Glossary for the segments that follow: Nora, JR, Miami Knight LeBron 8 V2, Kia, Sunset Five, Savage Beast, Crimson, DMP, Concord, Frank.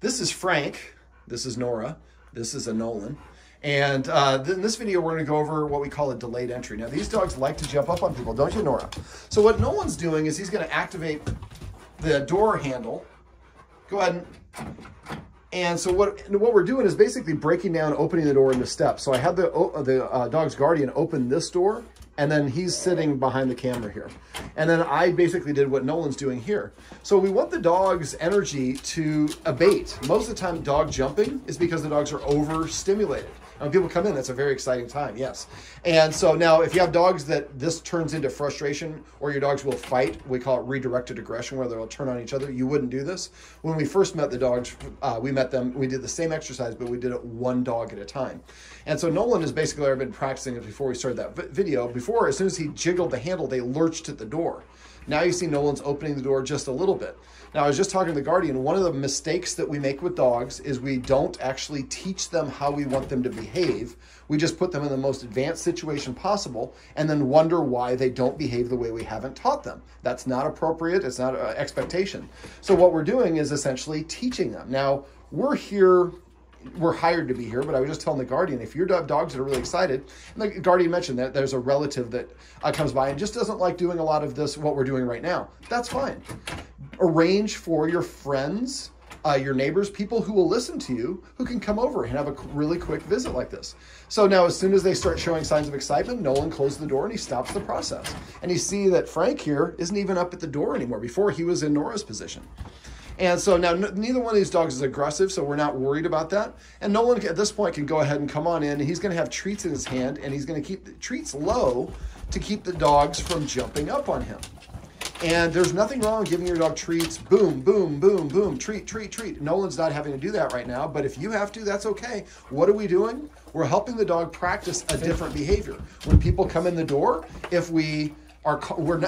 This is Frank. This is Nora. This is a Nolan. And in this video, we're going to go over what we call a delayed entry. Now, these dogs like to jump up on people, don't you, Nora? So what Nolan's doing is he's going to activate the door handle. Go ahead. And so what we're doing is basically breaking down, opening the door into steps. So I had the dog's guardian open this door, and then he's sitting behind the camera here. And then I basically did what Nolan's doing here. So we want the dog's energy to abate. Most of the time, dog jumping is because the dogs are overstimulated. When people come in, that's a very exciting time, yes. And so now if you have dogs that this turns into frustration or your dogs will fight, we call it redirected aggression, where they'll turn on each other. You wouldn't do this. When we first met the dogs, we did the same exercise, but we did it one dog at a time. And so Nolan has basically already been practicing it before we started that video. Before, as soon as he jiggled the handle, they lurched at the door. Now you see Nolan's opening the door just a little bit. Now I was just talking to the guardian. One of the mistakes that we make with dogs is we don't actually teach them how we want them to behave. We just put them in the most advanced situation possible and then wonder why they don't behave the way we haven't taught them. That's not appropriate. It's not an expectation. So what we're doing is essentially teaching them. Now we're here. We're hired to be here, but I was just telling the guardian, if your dogs are really excited, and the guardian mentioned that there's a relative that comes by and just doesn't like doing a lot of this, what we're doing right now, that's fine. Arrange for your friends, your neighbors, people who will listen to you, who can come over and have a really quick visit like this. So now as soon as they start showing signs of excitement, Nolan closes the door and he stops the process. And you see that Frank here isn't even up at the door anymore. Before, he was in Nora's position. And so now neither one of these dogs is aggressive, so we're not worried about that. And Nolan at this point can go ahead and come on in. And he's going to have treats in his hand, and he's going to keep the treats low to keep the dogs from jumping up on him. And there's nothing wrong with giving your dog treats. Boom, boom, boom, boom, treat, treat, treat. Nolan's not having to do that right now, but if you have to, that's okay. What are we doing? We're helping the dog practice a different behavior. When people come in the door, if we...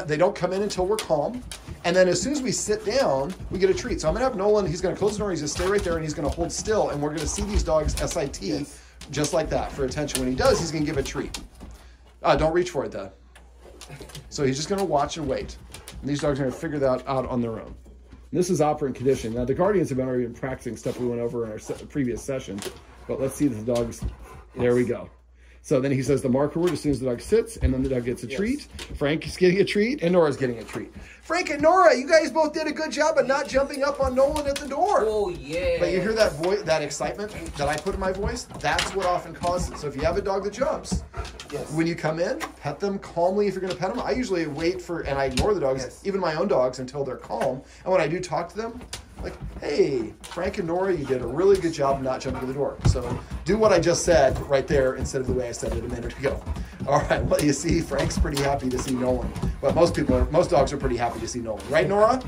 they don't come in until we're calm. And then as soon as we sit down, we get a treat. So I'm going to have Nolan, he's going to close the door, he's going to stay right there, and he's going to hold still. And we're going to see these dogs SIT just like that for attention. When he does, he's going to give a treat. Don't reach for it, though. So he's just going to watch and wait. And these dogs are going to figure that out on their own. And this is operant conditioning. Now, the guardians have already been practicing stuff we went over in our previous session. But let's see the dogs. There we go. So then he says the marker word as soon as the dog sits, and then the dog gets a treat. Frank is getting a treat, and Nora's getting a treat. Frank and Nora, you guys both did a good job of not jumping up on Nolan at the door. Oh, yeah. But you hear that voice, that excitement that I put in my voice? That's what often causes it. So if you have a dog that jumps, when you come in, pet them calmly if you're going to pet them. I usually wait for, and I ignore the dogs, even my own dogs, until they're calm. And when I do talk to them, like, hey, Frank and Nora, you did a really good job of not jumping to the door. So do what I just said right there instead of the way I said it a minute ago. All right, well, you see, Frank's pretty happy to see Nolan. But most dogs are pretty happy to see Nolan. Right, Nora?